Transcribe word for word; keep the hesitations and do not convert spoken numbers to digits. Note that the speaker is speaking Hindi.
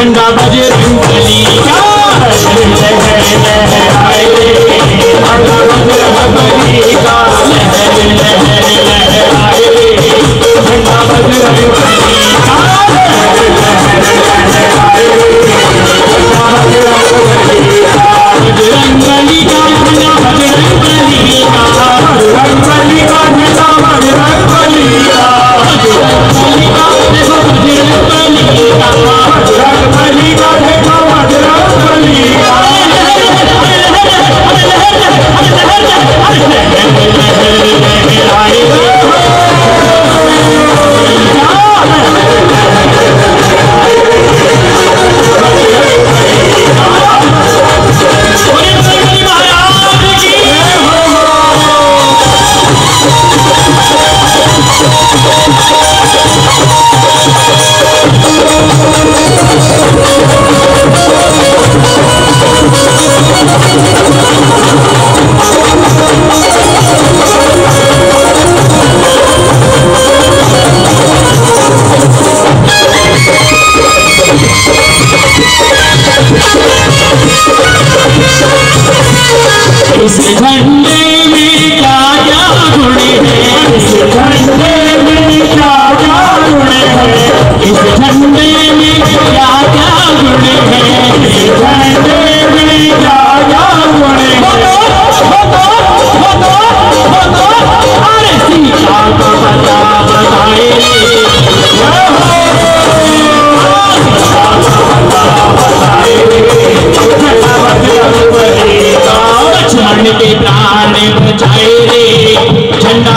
झंडा बजरंग बलि इस झंडे में क्या क्या गुण है, इस झंडे में क्या क्या गुण है, इस झंडे में क्या क्या गुण है, इस झंडे में क्या क्या गुण है। अरे सीता को बता बताए के प्राण बचाए रे झंडा